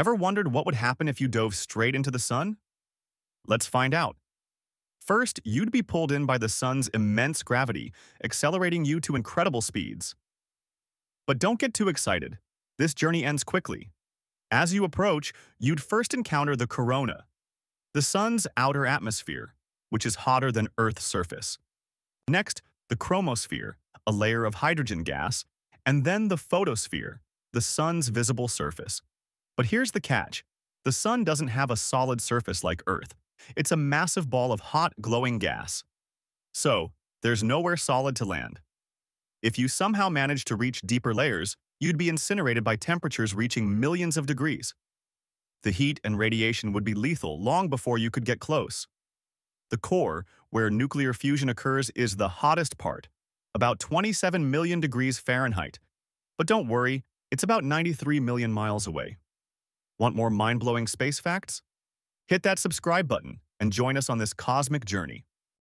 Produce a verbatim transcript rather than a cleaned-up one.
Ever wondered what would happen if you dove straight into the sun? Let's find out. First, you'd be pulled in by the sun's immense gravity, accelerating you to incredible speeds. But don't get too excited. This journey ends quickly. As you approach, you'd first encounter the corona, the sun's outer atmosphere, which is hotter than Earth's surface. Next, the chromosphere, a layer of hydrogen gas, and then the photosphere, the sun's visible surface. But here's the catch. The sun doesn't have a solid surface like Earth. It's a massive ball of hot, glowing gas. So, there's nowhere solid to land. If you somehow manage to reach deeper layers, you'd be incinerated by temperatures reaching millions of degrees. The heat and radiation would be lethal long before you could get close. The core, where nuclear fusion occurs, is the hottest part, about twenty-seven million degrees Fahrenheit. But don't worry, it's about ninety-three million miles away. Want more mind-blowing space facts? Hit that subscribe button and join us on this cosmic journey.